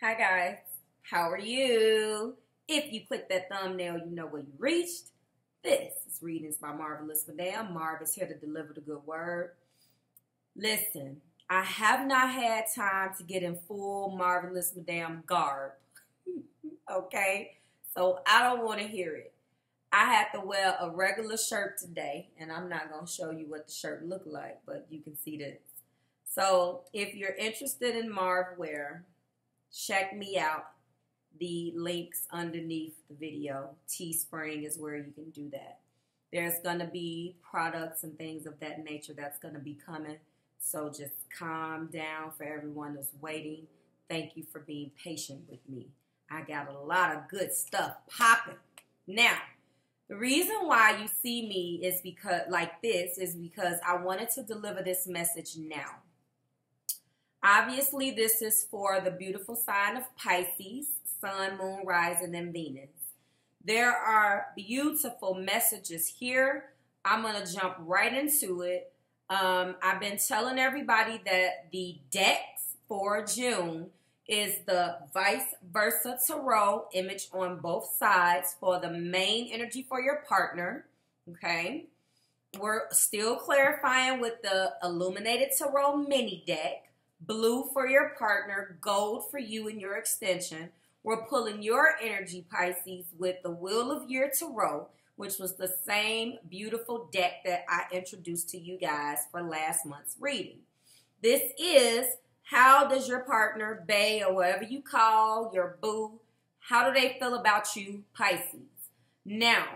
Hi guys, how are you? If you click that thumbnail, you know where you reached. This is Readings by Marvelous Madame. Marv is here to deliver the good word. Listen, I have not had time to get in full Marvelous Madame garb, okay? So I don't want to hear it. I had to wear a regular shirt today, and I'm not going to show you what the shirt looked like, but you can see this. So if you're interested in Marv wear, check me out. The links underneath the video. Teespring is where you can do that. There's going to be products and things of that nature that's going to be coming. So just calm down for everyone that's waiting. Thank you for being patient with me. I got a lot of good stuff popping. Now, the reason why you see me is because like this is because I wanted to deliver this message now. Obviously, this is for the beautiful sign of Pisces, Sun, Moon, Rising, and Venus. There are beautiful messages here. I'm going to jump right into it. I've been telling everybody that the decks for June is the Vice Versa Tarot image on both sides for the main energy for your partner, okay? We're still clarifying with the Illuminated Tarot mini deck. Blue for your partner, gold for you and your extension. We're pulling your energy, Pisces, with the Wheel of Year Tarot, which was the same beautiful deck that I introduced to you guys for last month's reading. This is how does your partner, bae, or whatever you call your boo, how do they feel about you, Pisces? Now,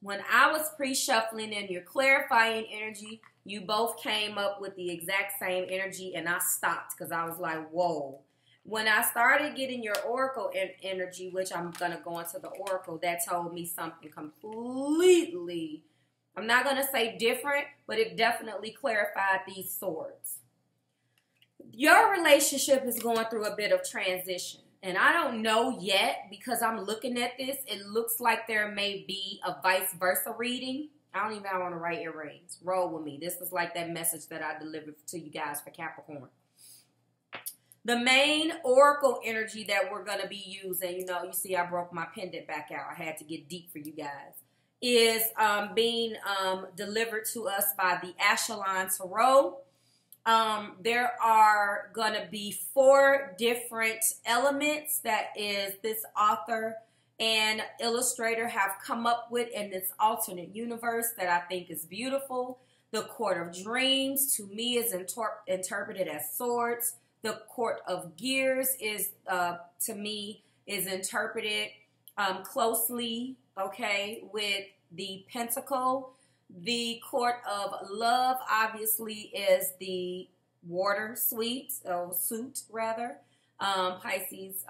when I was pre-shuffling in your clarifying energy, you both came up with the exact same energy, and I stopped because I was like, whoa. When I started getting your oracle energy, which I'm going to go into the oracle, that told me something completely, I'm not going to say different, but it definitely clarified these swords. Your relationship is going through a bit of transition, and I don't know yet because I'm looking at this. It looks like there may be a vice versa reading. I don't even want to write earrings. Roll with me. This is like that message that I delivered to you guys for Capricorn. The main oracle energy that we're going to be using, you know, you see I broke my pendant back out. I had to get deep for you guys. Is being delivered to us by the Achelon Tarot. There are going to be 4 different elements that is this author and illustrator have come up with in this alternate universe that I think is beautiful. The Court of Dreams, to me, is interpreted as swords. The Court of Gears is, to me, is interpreted closely, okay, with the Pentacle. The Court of Love, obviously, is the water suit. Pisces,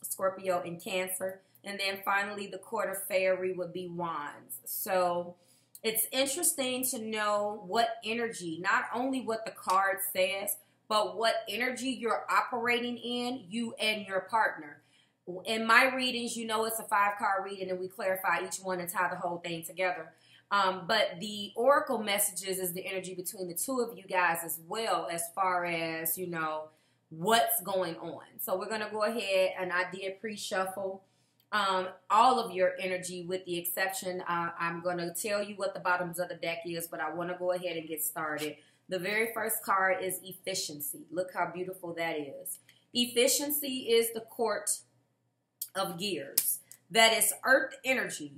Scorpio, and Cancer. And then finally, the Court of Fairy would be wands. So it's interesting to know what energy, not only what the card says, but what energy you're operating in, you and your partner. In my readings, you know it's a 5-card reading and we clarify each one and tie the whole thing together. But the oracle messages is the energy between the two of you guys as well, as far as, you know, what's going on. So we're going to go ahead, and I did pre-shuffle all of your energy with the exception. I'm going to tell you what the bottoms of the deck is, but I want to go ahead and get started. The very first card is Efficiency. Look how beautiful that is. Efficiency is the Court of Gears. That is earth energy.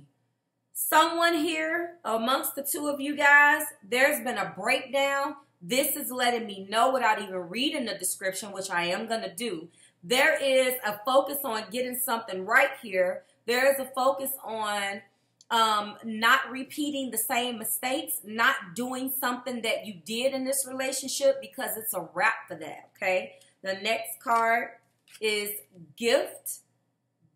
Someone here amongst the two of you guys, there's been a breakdown. This is letting me know without even reading the description, which I am going to do. There is a focus on getting something right here. There is a focus on not repeating the same mistakes, not doing something that you did in this relationship because it's a wrap for that, okay? The next card is Gift.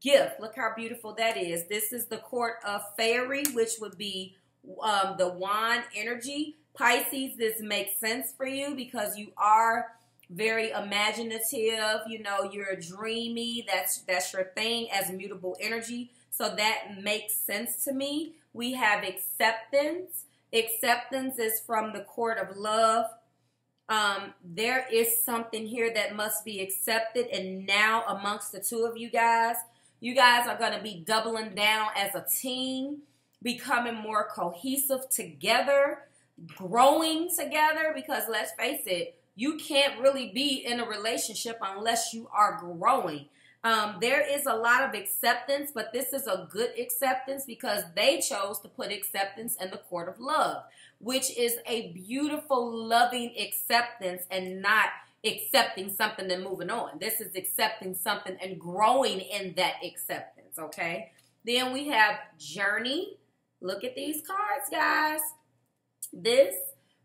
Gift. Look how beautiful that is. This is the Court of Fairy, which would be the wand energy. Pisces, this makes sense for you because you are very imaginative, you know, you're dreamy, that's your thing as mutable energy, so that makes sense to me. We have Acceptance. Acceptance is from the Court of Love. There is something here that must be accepted. And now amongst the two of you guys are going to be doubling down as a team, becoming more cohesive together, growing together. Because let's face it, you can't really be in a relationship unless you are growing. There is a lot of acceptance, but this is a good acceptance because they chose to put acceptance in the Court of Love, which is a beautiful, loving acceptance and not accepting something and moving on. This is accepting something and growing in that acceptance, okay? Then we have Journey. Look at these cards, guys. This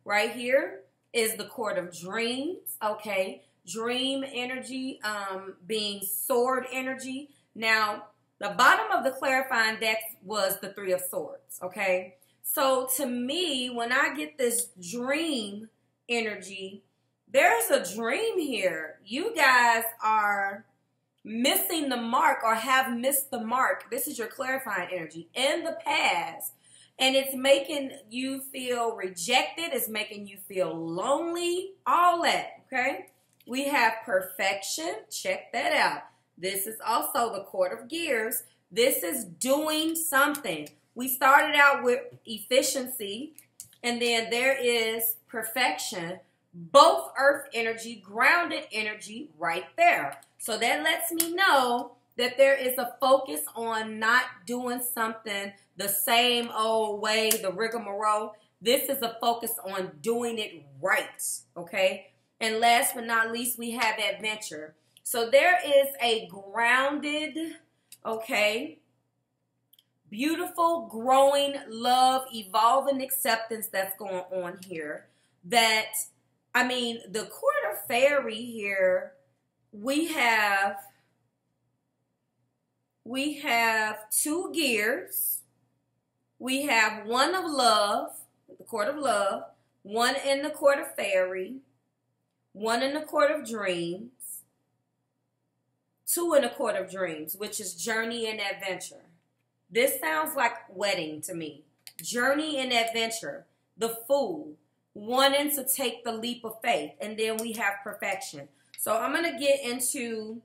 right here is the Court of Dreams, okay? Dream energy, being sword energy. Now, the bottom of the clarifying deck was the Three of Swords, okay? So to me, when I get this dream energy, there's a dream here. You guys are missing the mark or have missed the mark. This is your clarifying energy in the past. And it's making you feel rejected. It's making you feel lonely, all that, okay? We have Perfection. Check that out. This is also the Court of Gears. This is doing something. We started out with efficiency, and then there is perfection. Both earth energy, grounded energy right there. So that lets me know that there is a focus on not doing something the same old way, the rigmarole. This is a focus on doing it right, okay? And last but not least, we have Adventure. So there is a grounded, okay, beautiful, growing, love, evolving acceptance that's going on here. That, I mean, the Court of Fairy here, we have two gears. We have one of love, the Court of Love, one in the Court of Fairy, one in the Court of Dreams, two in the Court of Dreams, which is Journey and Adventure. This sounds like wedding to me. Journey and Adventure, the Fool, wanting to take the leap of faith, and then we have Perfection. So I'm going to get into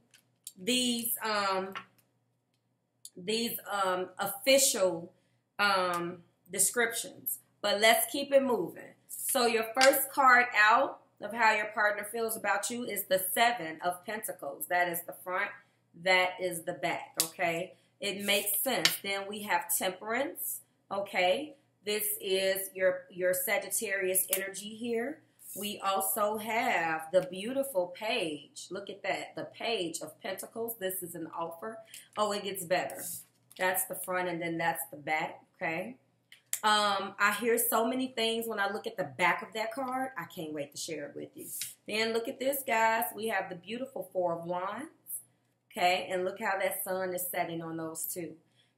these official descriptions, but let's keep it moving. So your first card out of how your partner feels about you is the Seven of Pentacles. That is the front, that is the back, okay? It makes sense. Then we have Temperance, okay? This is your Sagittarius energy here. We also have the beautiful Page. Look at that, the Page of Pentacles. This is an offer. Oh, it gets better. That's the front and then that's the back, okay? I hear so many things when I look at the back of that card. I can't wait to share it with you. Then look at this, guys. We have the beautiful Four of Wands. Okay, and look how that sun is setting on those two.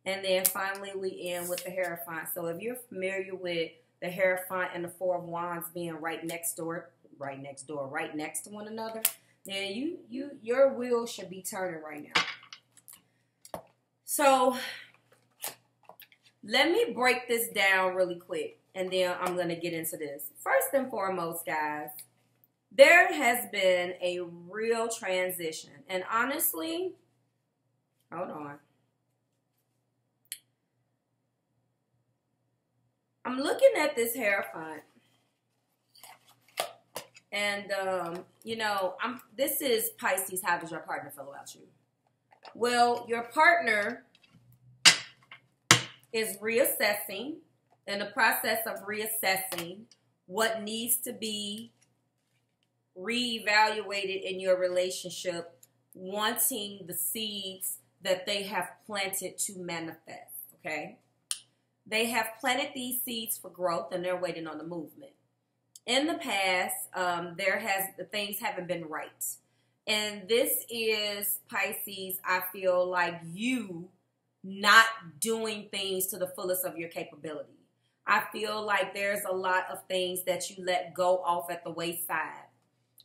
And then finally we end with the Hierophant. So if you're familiar with the Hierophant and the Four of Wands being right next to one another, then your wheel should be turning right now. So let me break this down really quick, and then I'm going to get into this. First and foremost, guys, there has been a real transition. And honestly, hold on. I'm looking at this Hierophant. And, you know, this is Pisces. How does your partner feel about you? Well, your partner is reassessing, in the process of reassessing what needs to be reevaluated in your relationship, wanting the seeds that they have planted to manifest, okay? They have planted these seeds for growth and they're waiting on the movement. In the past, things haven't been right. And this is Pisces, I feel like you not doing things to the fullest of your capability. I feel like there's a lot of things that you let go off at the wayside.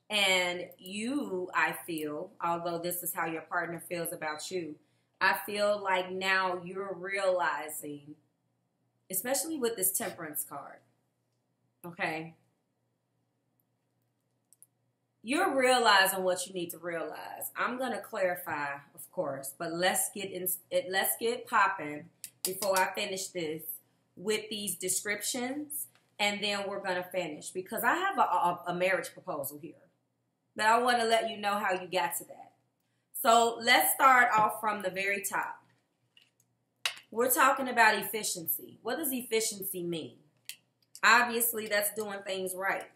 And you, I feel, although this is how your partner feels about you, I feel like now you're realizing, especially with this Temperance card, okay, you're realizing what you need to realize. I'm going to clarify, of course, but let's get in, let's get popping before I finish this with these descriptions, and then we're going to finish, because I have a marriage proposal here, but I want to let you know how you got to that. So let's start off from the very top. We're talking about efficiency. What does efficiency mean? Obviously, that's doing things right.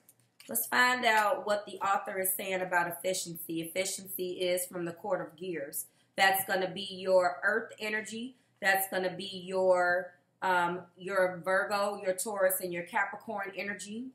Let's find out what the author is saying about efficiency. Efficiency is from the Court of Gears. That's going to be your earth energy. That's going to be your Virgo, your Taurus, and your Capricorn energy.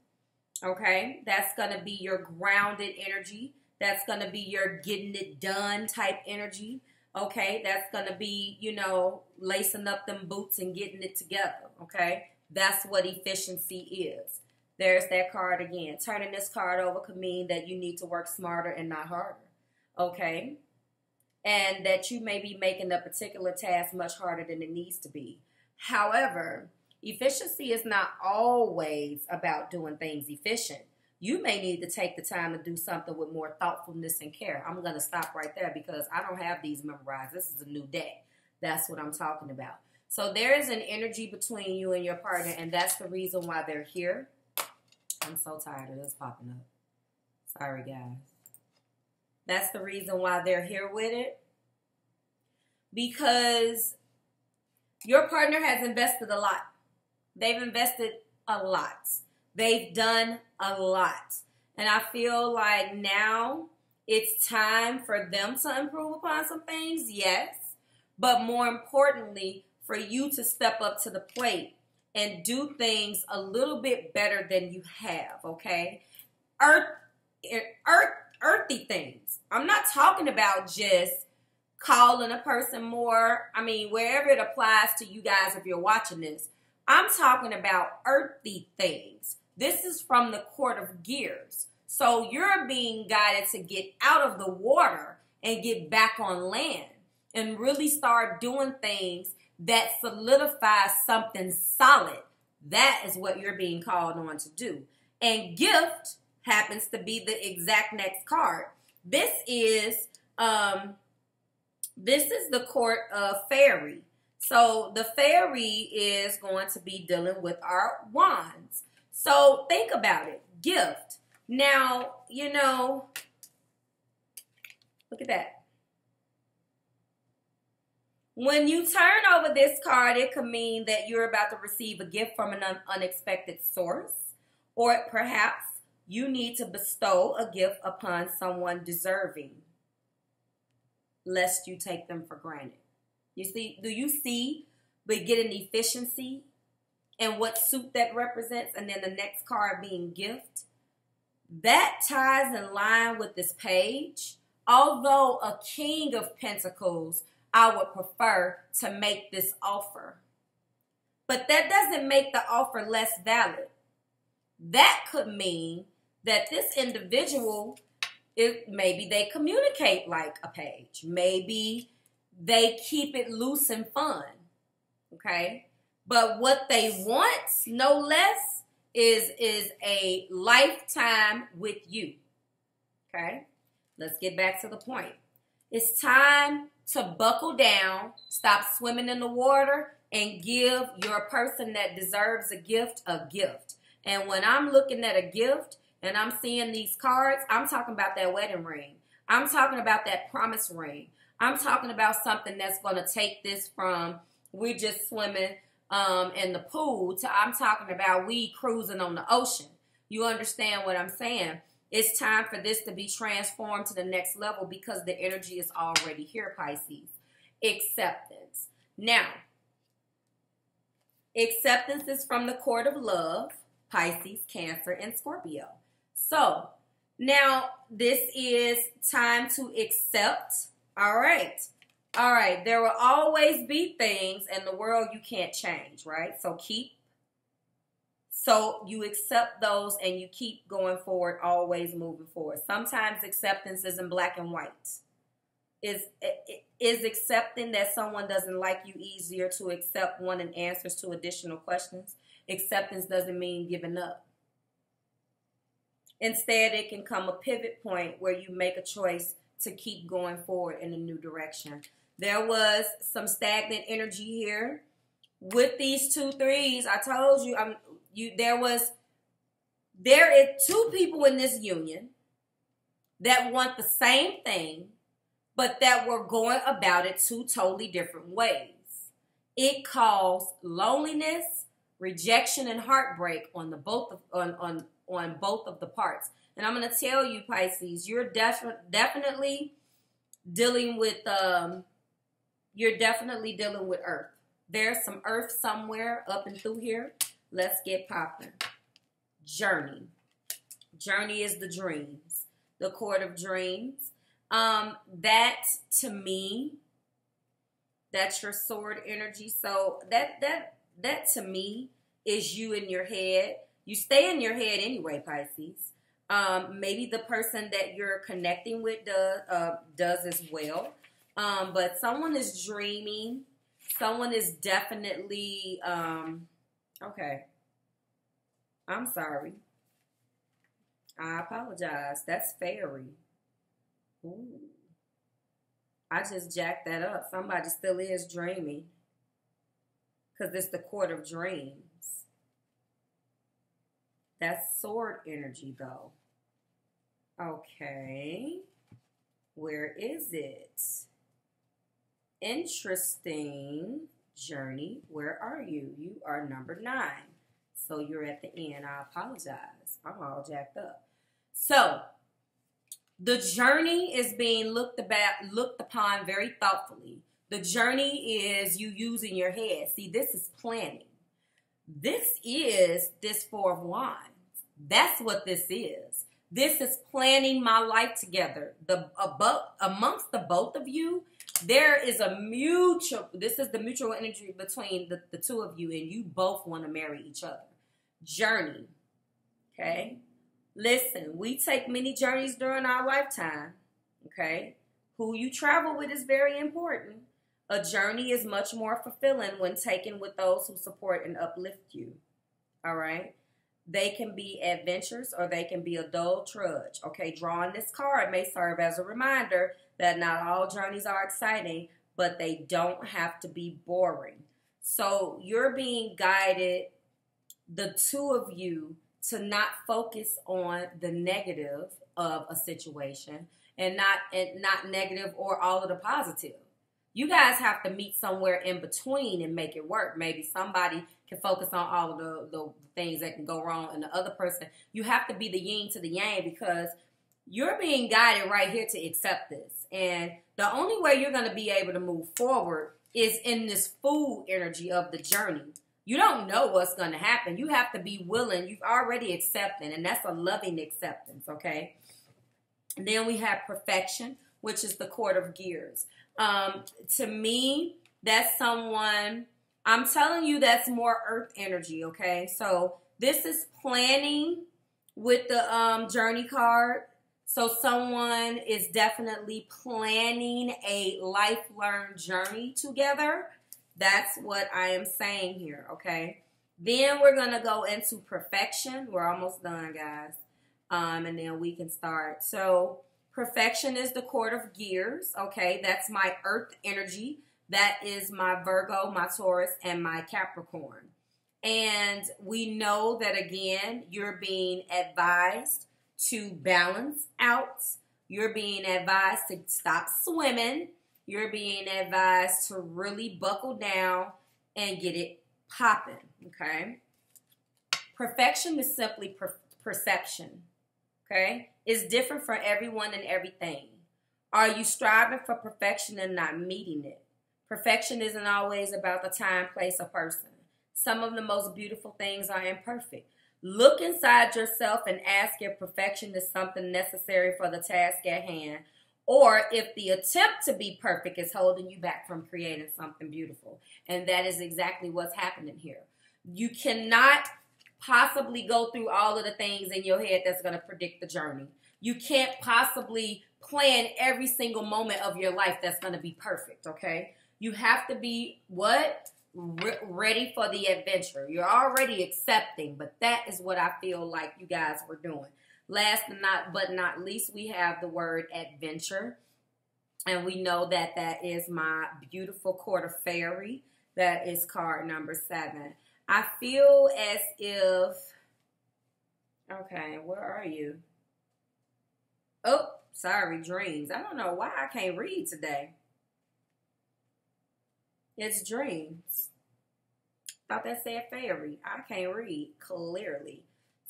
Okay? That's going to be your grounded energy. That's going to be your getting it done type energy. Okay? That's going to be, you know, lacing up them boots and getting it together. Okay? That's what efficiency is. There's that card again. Turning this card over could mean that you need to work smarter and not harder, okay? And that you may be making a particular task much harder than it needs to be. However, efficiency is not always about doing things efficient. You may need to take the time to do something with more thoughtfulness and care. I'm going to stop right there because I don't have these memorized. This is a new day. That's what I'm talking about. So there is an energy between you and your partner, and that's the reason why they're here. I'm so tired of this popping up. Sorry, guys. That's the reason why they're here with it. Because your partner has invested a lot. They've invested a lot. They've done a lot. And I feel like now it's time for them to improve upon some things, yes. But more importantly, for you to step up to the plate and do things a little bit better than you have, okay? Earthy things. I'm not talking about just calling a person more. I mean, wherever it applies to you guys if you're watching this, I'm talking about earthy things. This is from the Court of Gears. So you're being guided to get out of the water and get back on land and really start doing things that solidifies something solid. That is what you're being called on to do. And gift happens to be the exact next card. This is the Court of Fairy. So the fairy is going to be dealing with our wands. So think about it. Gift. Now, you know, look at that. When you turn over this card, it could mean that you're about to receive a gift from an unexpected source, or perhaps you need to bestow a gift upon someone deserving, lest you take them for granted. You see, do you see, but get an efficiency and what suit that represents, and then the next card being gift? That ties in line with this page, although a King of Pentacles, I would prefer to make this offer. But that doesn't make the offer less valid. That could mean that this individual, maybe they communicate like a page. Maybe they keep it loose and fun, okay? But what they want, no less, is a lifetime with you, okay? Let's get back to the point. It's time to buckle down, stop swimming in the water, and give your person that deserves a gift a gift. And when I'm looking at a gift and I'm seeing these cards, I'm talking about that wedding ring. I'm talking about that promise ring. I'm talking about something that's going to take this from we're just swimming in the pool to I'm talking about we cruising on the ocean. You understand what I'm saying? It's time for this to be transformed to the next level because the energy is already here, Pisces. Acceptance. Now, acceptance is from the Court of Love, Pisces, Cancer, and Scorpio. So, now this is time to accept. All right. All right. There will always be things in the world you can't change, right? So, keep. So you accept those and you keep going forward, always moving forward. Sometimes acceptance isn't black and white. Is accepting that someone doesn't like you easier to accept one and answers to additional questions? Acceptance doesn't mean giving up. Instead, it can come a pivot point where you make a choice to keep going forward in a new direction. There was some stagnant energy here. With these 2 3s, I told you, there is two people in this union that want the same thing, but that were going about it two totally different ways. It caused loneliness, rejection, and heartbreak on the both of the parts. And I'm going to tell you, Pisces, you're definitely dealing with earth. There's some earth somewhere up and through here. Let's get popping. Journey. Journey is the dreams. The Court of Dreams. That to me, that's your sword energy. So that to me is you in your head. You stay in your head anyway, Pisces. Maybe the person that you're connecting with does as well. But someone is dreaming. Someone is definitely, okay, I'm sorry. I apologize. That's fairy. Ooh. I just jacked that up. Somebody still is dreaming because it's the Court of Dreams. That's sword energy, though. Okay. Where is it? Interesting. Journey, where are you? You are number 9. So you're at the end. I apologize. I'm all jacked up. So the journey is being looked upon very thoughtfully. The journey is you using your head. See, this is planning. This is this 4 of Wands. That's what this is. This is planning my life together. Amongst the both of you, there is a mutual, this is the mutual energy between the two of you, and you both want to marry each other. Journey, okay? Listen, we take many journeys during our lifetime, okay? Who you travel with is very important. A journey is much more fulfilling when taken with those who support and uplift you, all right? They can be adventures or they can be a dull trudge. Okay, drawing this card may serve as a reminder that not all journeys are exciting, but they don't have to be boring. So you're being guided, the two of you, to not focus on the negative of a situation and not negative or all of the positive. You guys have to meet somewhere in between and make it work. Maybe somebody can focus on all of the things that can go wrong and the other person. You have to be the yin to the yang because you're being guided right here to accept this. And the only way you're going to be able to move forward is in this fool energy of the journey. You don't know what's going to happen. You have to be willing. You've already accepted, and that's a loving acceptance, okay? And then we have perfection, which is the Court of Gears. To me, that's someone, I'm telling you, that's more earth energy, okay? So this is planning with the journey card. So someone is definitely planning a lifelong journey together. That's what I am saying here, okay? Then we're going to go into perfection. We're almost done, guys. And then we can start. So perfection is the Court of Gears, okay? That's my earth energy. That is my Virgo, my Taurus, and my Capricorn. And we know that, again, you're being advised to balance out. You're being advised to stop swimming. You're being advised to really buckle down and get it popping, okay? Perfection is simply perception, okay? It's different for everyone and everything. Are you striving for perfection and not meeting it? Perfection isn't always about the time, place, or person. Some of the most beautiful things are imperfect. Look inside yourself and ask if perfection is something necessary for the task at hand, or if the attempt to be perfect is holding you back from creating something beautiful. And that is exactly what's happening here. You cannot possibly go through all of the things in your head that's going to predict the journey. You can't possibly plan every single moment of your life that's going to be perfect, okay? You have to be what? Ready for the adventure. You're already accepting, but that is what I feel like you guys were doing. Last but not least, we have the word adventure. And we know that that is my beautiful Court of Fairy. That is card number 7. I feel as if, okay, where are you? Oh, sorry, dreams. I don't know why I can't read today. It's dreams. Thought that said fairy. I can't read clearly.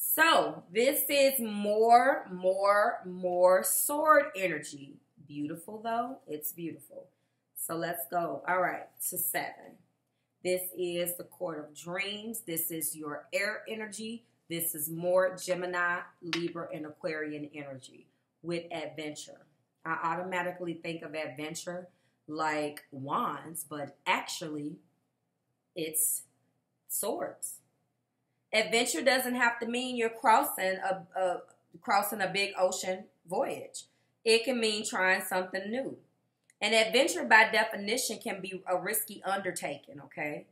So this is more sword energy. Beautiful though. It's beautiful. So let's go. All right, to 7. This is the Court of Dreams. This is your air energy. This is more Gemini, Libra, and Aquarian energy with adventure. I automatically think of adventure like wands, but actually it's swords. Adventure doesn't have to mean you're crossing a big ocean voyage. It can mean trying something new. An adventure by definition can be a risky undertaking, okay?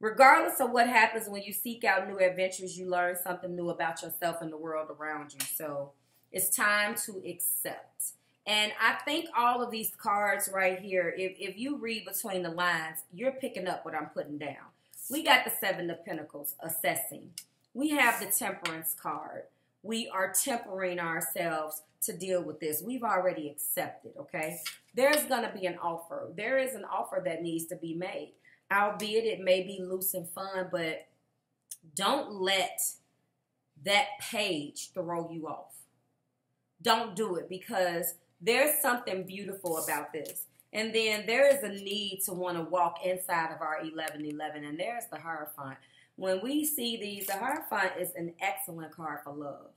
Regardless of what happens when you seek out new adventures, you learn something new about yourself and the world around you. So it's time to accept. And I think all of these cards right here, if you read between the lines, you're picking up what I'm putting down. We got the 7 of Pentacles, assessing. We have the Temperance card. We are tempering ourselves to deal with this. We've already accepted, okay? There's going to be an offer. There is an offer that needs to be made. Albeit it may be loose and fun, but don't let that page throw you off. Don't do it, because there's something beautiful about this. And then there is a need to want to walk inside of our 1111, and there's the Hierophant. When we see these, the Hierophant is an excellent card for love.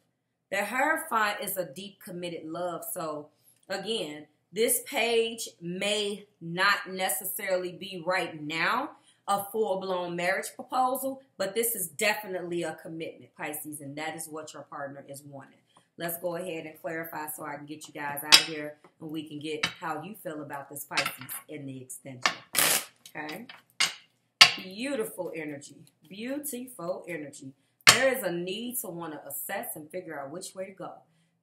The Hierophant is a deep, committed love. So, again, this page may not necessarily be right now a full-blown marriage proposal, but this is definitely a commitment, Pisces, and that is what your partner is wanting. Let's go ahead and clarify so I can get you guys out of here and we can get how you feel about this Pisces in the extension, okay? Beautiful energy. Beautiful energy. There is a need to want to assess and figure out which way to go.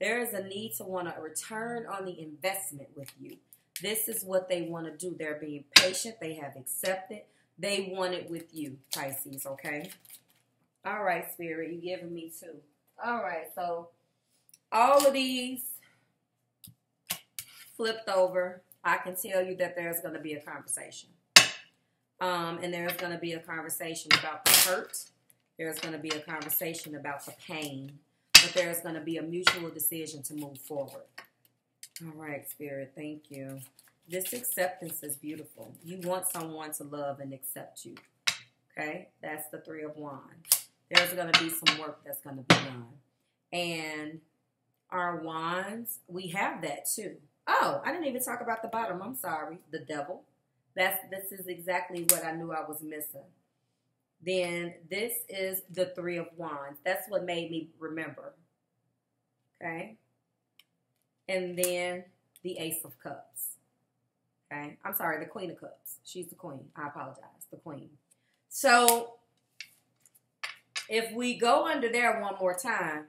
There is a need to want to return on the investment with you. This is what they want to do. They're being patient. They have accepted. They want it with you, Pisces, okay? All right, Spirit, you're giving me 2. All right, so all of these flipped over, I can tell you that there's going to be a conversation. And there's going to be a conversation about the hurt. There's going to be a conversation about the pain. But there's going to be a mutual decision to move forward. All right, Spirit, thank you. This acceptance is beautiful. You want someone to love and accept you. Okay? That's the 3 of Wands. There's going to be some work that's going to be done. And our wands, we have that too. Oh, I didn't even talk about the bottom. I'm sorry. The Devil. This is exactly what I knew I was missing. Then this is the 3 of Wands. That's what made me remember. Okay. And then the Ace of Cups. Okay. I'm sorry, the Queen of Cups. She's the Queen. I apologize. The Queen. So if we go under there one more time,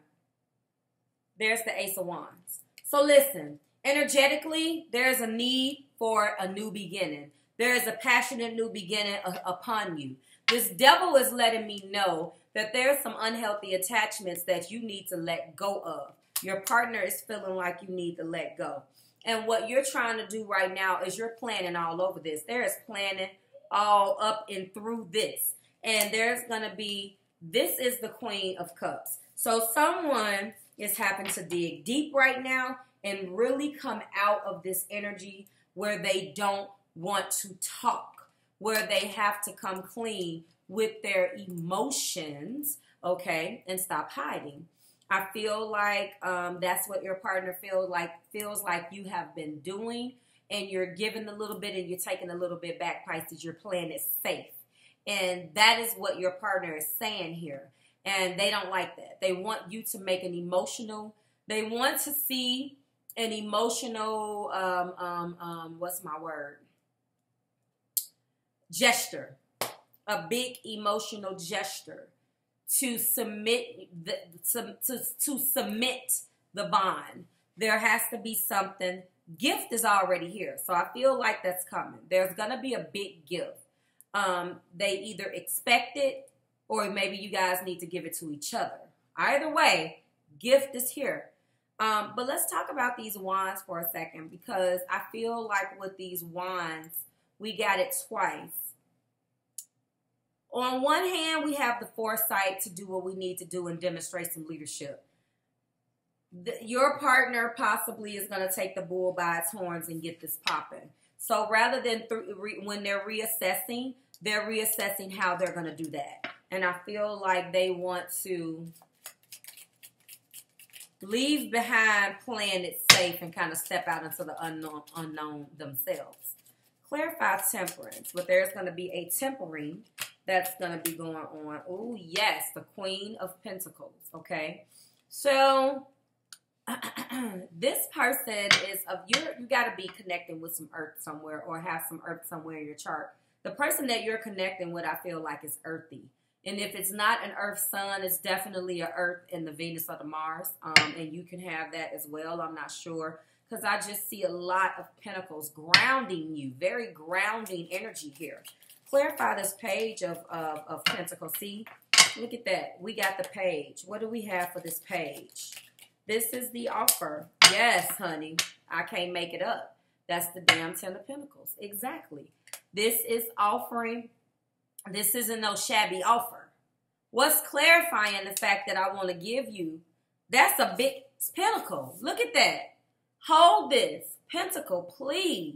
there's the Ace of Wands. So listen, energetically, there's a need for a new beginning. There is a passionate new beginning upon you. This Devil is letting me know that there's some unhealthy attachments that you need to let go of. Your partner is feeling like you need to let go. And what you're trying to do right now is you're planning all over this. There is planning all up and through this. And there's going to be, this is the Queen of Cups. So someone is having to dig deep right now and really come out of this energy where they don't want to talk, where they have to come clean with their emotions, okay, and stop hiding. I feel like that's what your partner feels like you have been doing, and you're giving a little bit and you're taking a little bit back, Pisces. You're playing it safe, and that is what your partner is saying here. And they don't like that. They want you to make an emotional, they want to see an emotional, what's my word? Gesture. A big emotional gesture. to submit the bond. There has to be something. Gift is already here, so I feel like that's coming. There's gonna be a big gift. They either expect it, or maybe you guys need to give it to each other. Either way, gift is here. But let's talk about these wands for a second, because I feel like with these wands, we got it twice. On one hand, we have the foresight to do what we need to do and demonstrate some leadership. Your partner possibly is going to take the bull by its horns and get this popping. So rather than when they're reassessing how they're going to do that. And I feel like they want to leave behind playing it safe and kind of step out into the unknown themselves. Clarify temperance, but there's going to be a tempering that's going to be going on. Oh, yes, the Queen of Pentacles, okay? So this person is of you got to be connecting with some earth somewhere or have some earth somewhere in your chart. The person that you're connecting with, I feel like, is earthy. And if it's not an earth sun, it's definitely an earth in the Venus or the Mars. And you can have that as well. I'm not sure. Because I just see a lot of pentacles grounding you. Very grounding energy here. Clarify this page of pentacles. See? Look at that. We got the page. What do we have for this page? This is the offer. Yes, honey. I can't make it up. That's the damn 10 of pentacles. Exactly. This is offering. This isn't no shabby offer. What's clarifying the fact that I want to give you? That's a big pentacle. Look at that. Hold this. Pentacle, please.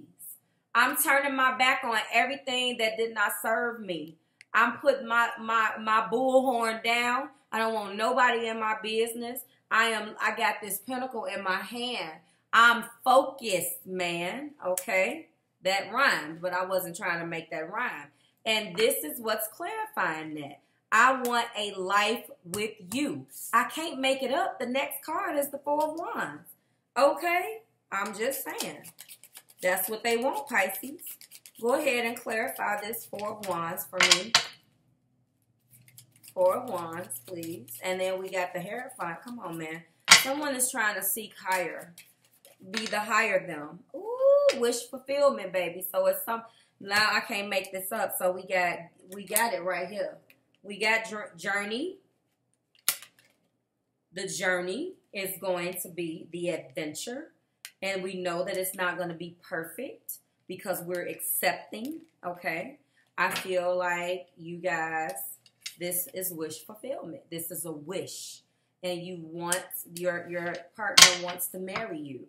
I'm turning my back on everything that did not serve me. I'm putting my bullhorn down. I don't want nobody in my business. I got this pentacle in my hand. I'm focused, man. Okay? That rhymed, but I wasn't trying to make that rhyme. And this is what's clarifying that. I want a life with you. I can't make it up. The next card is the Four of Wands. Okay? I'm just saying. That's what they want, Pisces. Go ahead and clarify this Four of Wands for me. Four of Wands, please. And then we got the Hierophant. Come on, man. Someone is trying to seek higher. Be the higher them. Ooh, wish fulfillment, baby. So it's some... Now I can't make this up, so we got it right here. We got journey. The journey is going to be the adventure, and we know that it's not going to be perfect because we're accepting, okay? I feel like you guys, this is wish fulfillment. This is a wish, and you want your partner wants to marry you,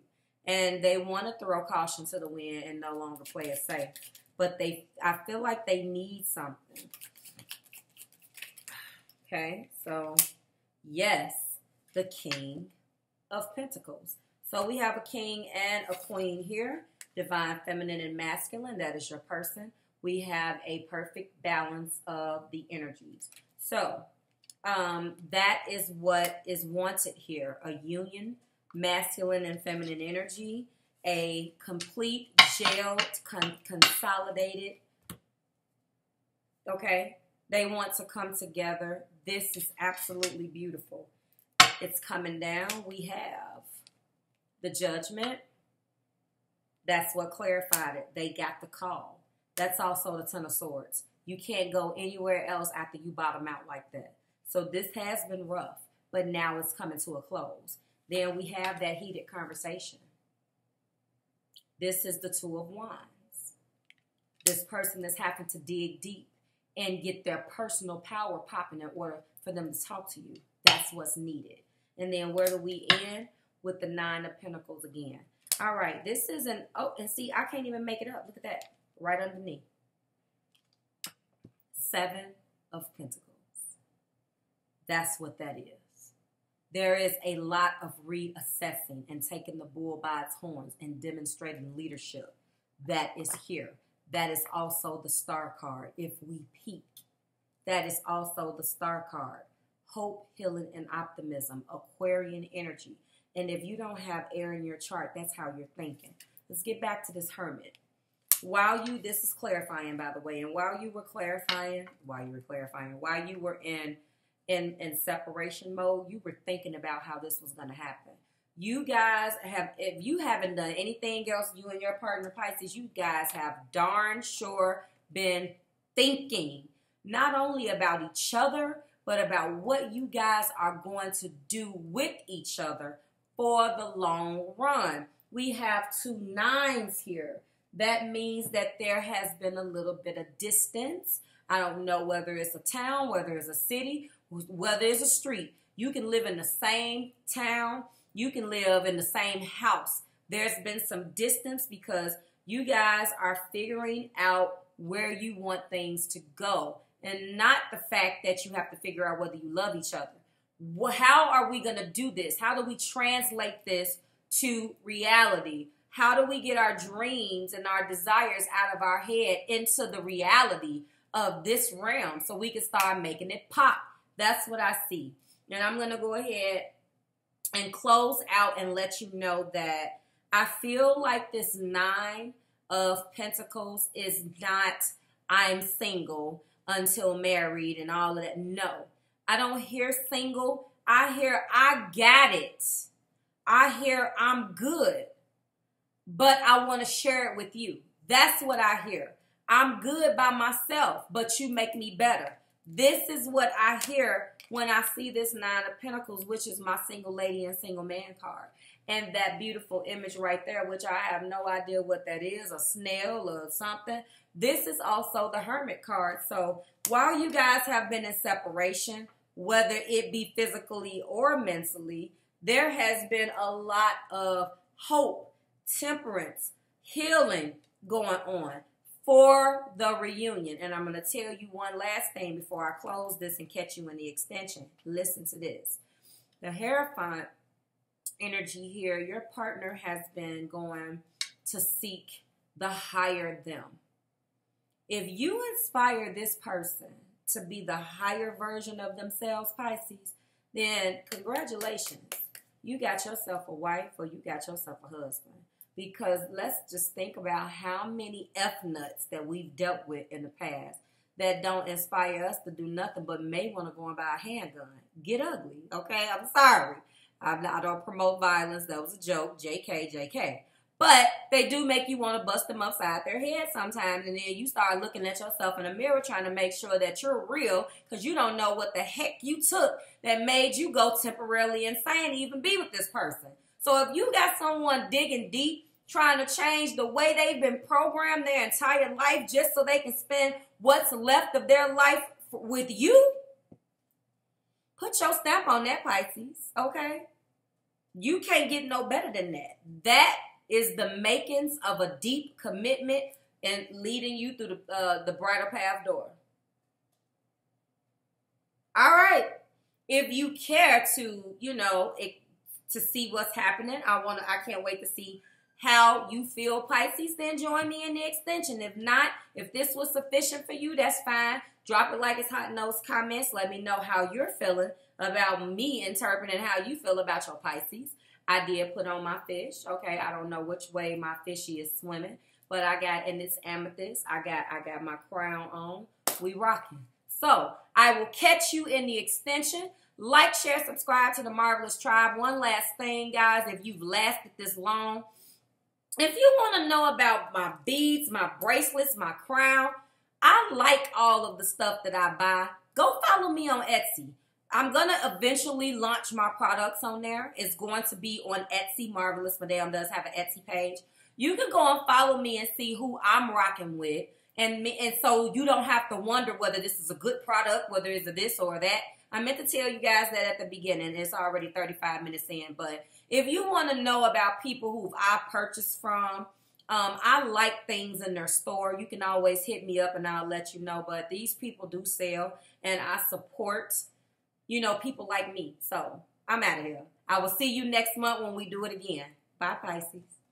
and they want to throw caution to the wind and no longer play it safe. But I feel like they need something. Okay, so yes, the King of Pentacles. So we have a king and a queen here. Divine feminine and masculine, that is your person. We have a perfect balance of the energies. So that is what is wanted here. A union, masculine and feminine energy. A complete gelled, consolidated, okay? They want to come together. This is absolutely beautiful. It's coming down. We have the judgment. That's what clarified it. They got the call. That's also the Ten of Swords. You can't go anywhere else after you bottom out like that. So this has been rough, but now it's coming to a close. Then we have that heated conversation. This is the Two of Wands. This person is having to dig deep and get their personal power popping in order for them to talk to you. That's what's needed. And then where do we end? With the Nine of Pentacles again. All right, this is an, oh, and see, I can't even make it up. Look at that, right underneath. Seven of Pentacles. That's what that is. There is a lot of reassessing and taking the bull by its horns and demonstrating leadership. That is here. That is also the Star card, if we peak. That is also the Star card. Hope, healing, and optimism, Aquarian energy. And if you don't have air in your chart, that's how you're thinking. Let's get back to this Hermit. While you, this is clarifying, by the way, and while you were clarifying, while you were in in separation mode, you were thinking about how this was going to happen. You guys have, if you haven't done anything else, you and your partner Pisces, you guys have darn sure been thinking not only about each other, but about what you guys are going to do with each other for the long run. We have 2 9s here. That means that there has been a little bit of distance. I don't know whether it's a town, whether it's a city, whether it's a street. You can live in the same town. You can live in the same house. There's been some distance because you guys are figuring out where you want things to go. And not the fact that you have to figure out whether you love each other. How are we going to do this? How do we translate this to reality? How do we get our dreams and our desires out of our head into the reality of this realm so we can start making it pop? That's what I see. And I'm going to go ahead and close out and let you know that I feel like this 9 of Pentacles is not I'm single until married and all of that. No, I don't hear single. I hear I got it. I hear I'm good, but I want to share it with you. That's what I hear. I'm good by myself, but you make me better. This is what I hear when I see this 9 of Pentacles, which is my single lady and single man card. And that beautiful image right there, which I have no idea what that is, a snail or something. This is also the Hermit card. So while you guys have been in separation, whether it be physically or mentally, there has been a lot of hope, temperance, healing going on for the reunion. And I'm going to tell you one last thing before I close this and catch you in the extension. Listen to this. The Hierophant energy here, your partner has been going to seek the higher them. If you inspire this person to be the higher version of themselves, Pisces, then congratulations. You got yourself a wife or you got yourself a husband. Because let's just think about how many F-nuts that we've dealt with in the past that don't inspire us to do nothing but may want to go and buy a handgun. Get ugly, okay? I'm sorry. I don't promote violence. That was a joke. JK, JK. But they do make you want to bust them upside their head sometimes. And then you start looking at yourself in the mirror trying to make sure that you're real because you don't know what the heck you took that made you go temporarily insane to even be with this person. So if you got someone digging deep, trying to change the way they've been programmed their entire life just so they can spend what's left of their life with you, put your stamp on that, Pisces, okay? You can't get no better than that. That is the makings of a deep commitment and leading you through the bridal path door. All right. If you care to, you know, to see what's happening, I can't wait to see how you feel, Pisces, then join me in the extension. If not, if this was sufficient for you, that's fine. Drop it like it's hot in those comments. Let me know how you're feeling about me interpreting how you feel about your Pisces. I did put on my fish, okay? I don't know which way my fishy is swimming, but I got, and it's amethyst, I got my crown on. We rocking. So I will catch you in the extension. Like, share, subscribe to the Marvelous Tribe. One last thing, guys, if you've lasted this long, if you want to know about my beads, my bracelets, my crown, I like all of the stuff that I buy. Go follow me on Etsy. I'm going to eventually launch my products on there. It's going to be on Etsy. Marvelous Madame does have an Etsy page. You can go and follow me and see who I'm rocking with. And so you don't have to wonder whether this is a good product, whether it's a this or that. I meant to tell you guys that at the beginning. It's already 35 minutes in. But if you want to know about people who I've purchased from, I like things in their store. You can always hit me up and I'll let you know. But these people do sell and I support, you know, people like me. So I'm out of here. I will see you next month when we do it again. Bye, Pisces.